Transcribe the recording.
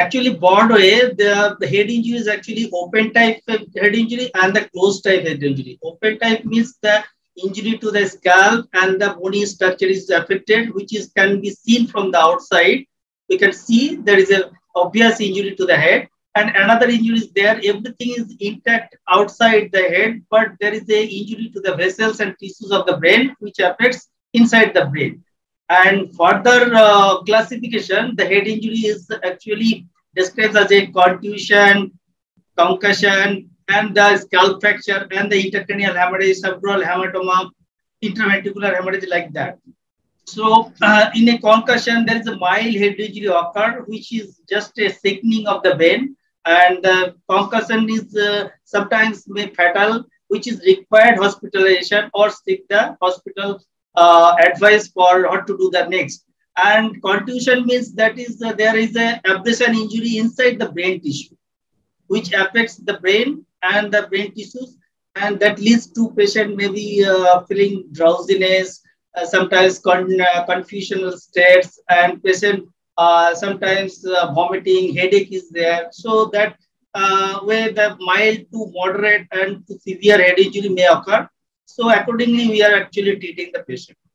actually bored way, the head injury is actually open type head injury and the closed type head injury. Open type means the injury to the scalp and the bony structure is affected, which is can be seen from the outside. We can see there is an obvious injury to the head, and another injury is there. Everything is intact outside the head, but there is an injury to the vessels and tissues of the brain, which affects inside the brain. And further classification, the head injury is actually described as a contusion, concussion, and the scalp fracture, and the intracranial hemorrhage, subdural hematoma, interventricular hemorrhage, like that. So in a concussion, there is a mild head injury occurred, which is just a thickening of the vein, and concussion is sometimes may fatal, which is required hospitalization or seek the hospital advice for what to do the next. And contusion means that is there is a abrasion injury inside the brain tissue, which affects the brain and the brain tissues, and that leads to patient maybe feeling drowsiness, sometimes confusional states, and patient sometimes vomiting, headache is there. So that way the mild to moderate and to severe head injury may occur. So accordingly, we are actually treating the patient.